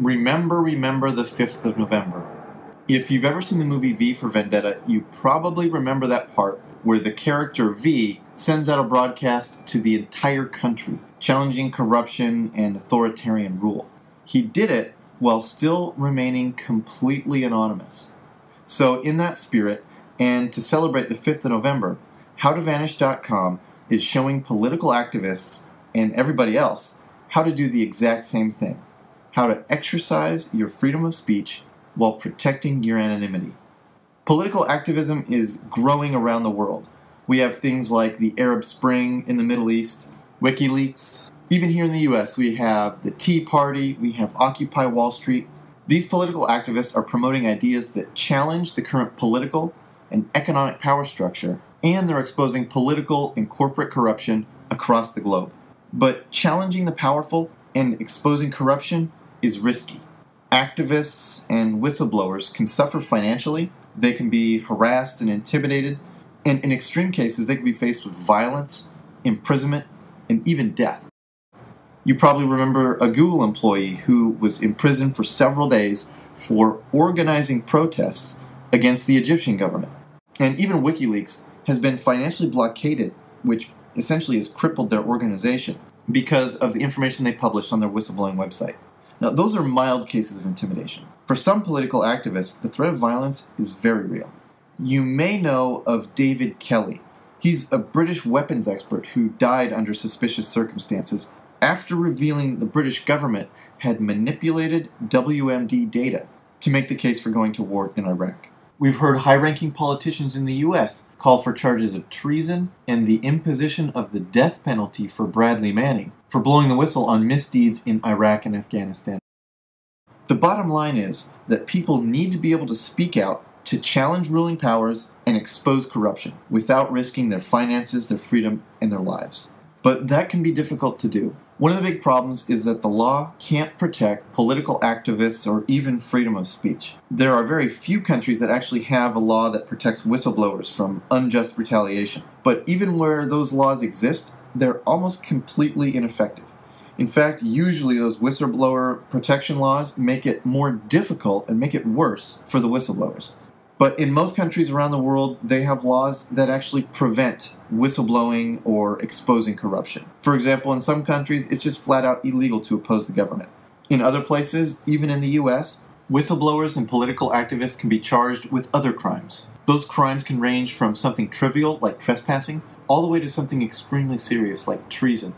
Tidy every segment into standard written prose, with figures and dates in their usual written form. Remember the 5th of November. If you've ever seen the movie V for Vendetta, you probably remember that part where the character V sends out a broadcast to the entire country, challenging corruption and authoritarian rule. He did it while still remaining completely anonymous. So in that spirit, and to celebrate the 5th of November, HowToVanish.com is showing political activists and everybody else how to do the exact same thing, how to exercise your freedom of speech while protecting your anonymity. Political activism is growing around the world. We have things like the Arab Spring in the Middle East, WikiLeaks. Even here in the US, we have the Tea Party, we have Occupy Wall Street. These political activists are promoting ideas that challenge the current political and economic power structure, and they're exposing political and corporate corruption across the globe. But challenging the powerful and exposing corruption is risky. Activists and whistleblowers can suffer financially, they can be harassed and intimidated, and in extreme cases they can be faced with violence, imprisonment, and even death. You probably remember a Google employee who was imprisoned for several days for organizing protests against the Egyptian government. And even WikiLeaks has been financially blockaded, which essentially has crippled their organization because of the information they published on their whistleblowing website. Now, those are mild cases of intimidation. For some political activists, the threat of violence is very real. You may know of David Kelly. He's a British weapons expert who died under suspicious circumstances after revealing that the British government had manipulated WMD data to make the case for going to war in Iraq. We've heard high-ranking politicians in the U.S. call for charges of treason and the imposition of the death penalty for Bradley Manning for blowing the whistle on misdeeds in Iraq and Afghanistan. The bottom line is that people need to be able to speak out to challenge ruling powers and expose corruption without risking their finances, their freedom, and their lives. But that can be difficult to do. One of the big problems is that the law can't protect political activists or even freedom of speech. There are very few countries that actually have a law that protects whistleblowers from unjust retaliation. But even where those laws exist, they're almost completely ineffective. In fact, usually those whistleblower protection laws make it more difficult and make it worse for the whistleblowers. But in most countries around the world, they have laws that actually prevent whistleblowing or exposing corruption. For example, in some countries, it's just flat out illegal to oppose the government. In other places, even in the US, whistleblowers and political activists can be charged with other crimes. Those crimes can range from something trivial, like trespassing, all the way to something extremely serious, like treason.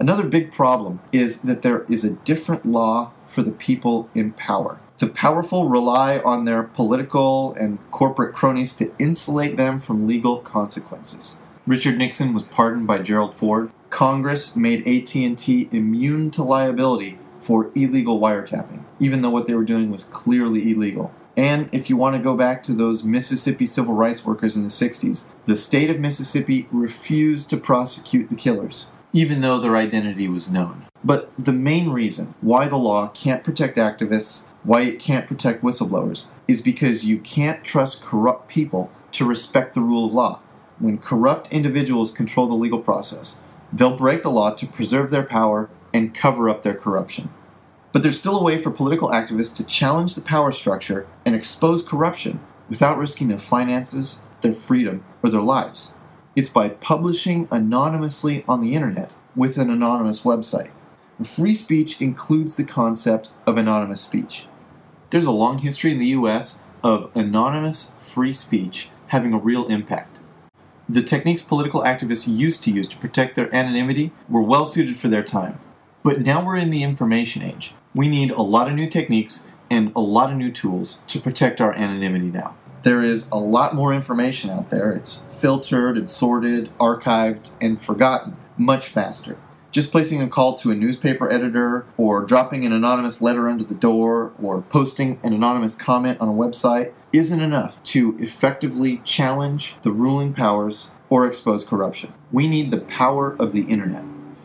Another big problem is that there is a different law for the people in power. The powerful rely on their political and corporate cronies to insulate them from legal consequences. Richard Nixon was pardoned by Gerald Ford. Congress made AT&T immune to liability for illegal wiretapping, even though what they were doing was clearly illegal. And if you want to go back to those Mississippi civil rights workers in the 60s, the state of Mississippi refused to prosecute the killers, even though their identity was known. But the main reason why the law can't protect activists, why it can't protect whistleblowers, is because you can't trust corrupt people to respect the rule of law. When corrupt individuals control the legal process, they'll break the law to preserve their power and cover up their corruption. But there's still a way for political activists to challenge the power structure and expose corruption without risking their finances, their freedom, or their lives. It's by publishing anonymously on the internet with an anonymous website. Free speech includes the concept of anonymous speech. There's a long history in the US of anonymous free speech having a real impact. The techniques political activists used to use to protect their anonymity were well suited for their time. But now we're in the information age. We need a lot of new techniques and a lot of new tools to protect our anonymity now. There is a lot more information out there. It's filtered and sorted, archived, and forgotten much faster. Just placing a call to a newspaper editor, or dropping an anonymous letter under the door, or posting an anonymous comment on a website isn't enough to effectively challenge the ruling powers or expose corruption. We need the power of the internet.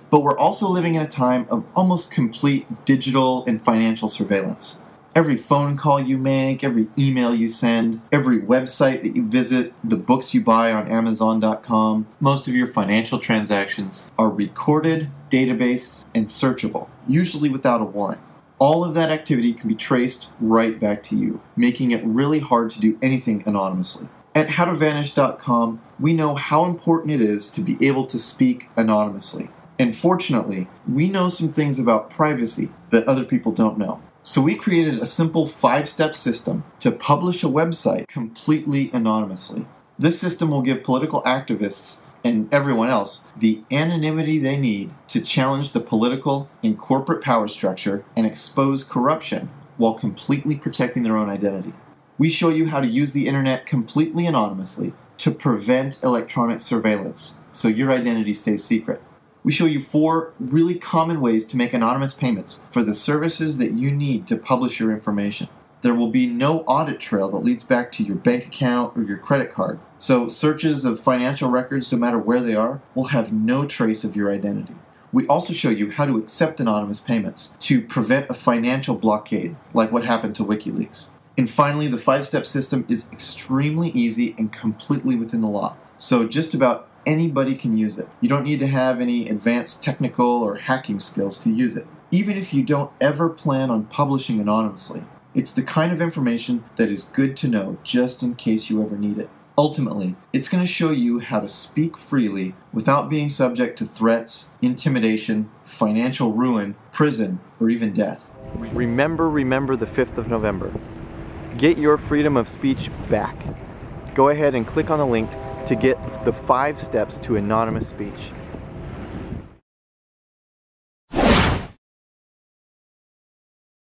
But we're also living in a time of almost complete digital and financial surveillance. Every phone call you make, every email you send, every website that you visit, the books you buy on Amazon.com, most of your financial transactions are recorded, databased, and searchable, usually without a warrant. All of that activity can be traced right back to you, making it really hard to do anything anonymously. At HowToVanish.com, we know how important it is to be able to speak anonymously. And fortunately, we know some things about privacy that other people don't know. So we created a simple 5-step system to publish a website completely anonymously. This system will give political activists and everyone else the anonymity they need to challenge the political and corporate power structure and expose corruption while completely protecting their own identity. We show you how to use the internet completely anonymously to prevent electronic surveillance so your identity stays secret. We show you 4 really common ways to make anonymous payments for the services that you need to publish your information. There will be no audit trail that leads back to your bank account or your credit card. So searches of financial records, no matter where they are, will have no trace of your identity. We also show you how to accept anonymous payments to prevent a financial blockade, like what happened to WikiLeaks. And finally, the 5-step system is extremely easy and completely within the law. So just about anybody can use it. You don't need to have any advanced technical or hacking skills to use it, even if you don't ever plan on publishing anonymously. It's the kind of information that is good to know just in case you ever need it. Ultimately, it's going to show you how to speak freely without being subject to threats, intimidation, financial ruin, prison, or even death. Remember the 5th of November. Get your freedom of speech back. Go ahead and click on the link to get the 5 steps to anonymous speech.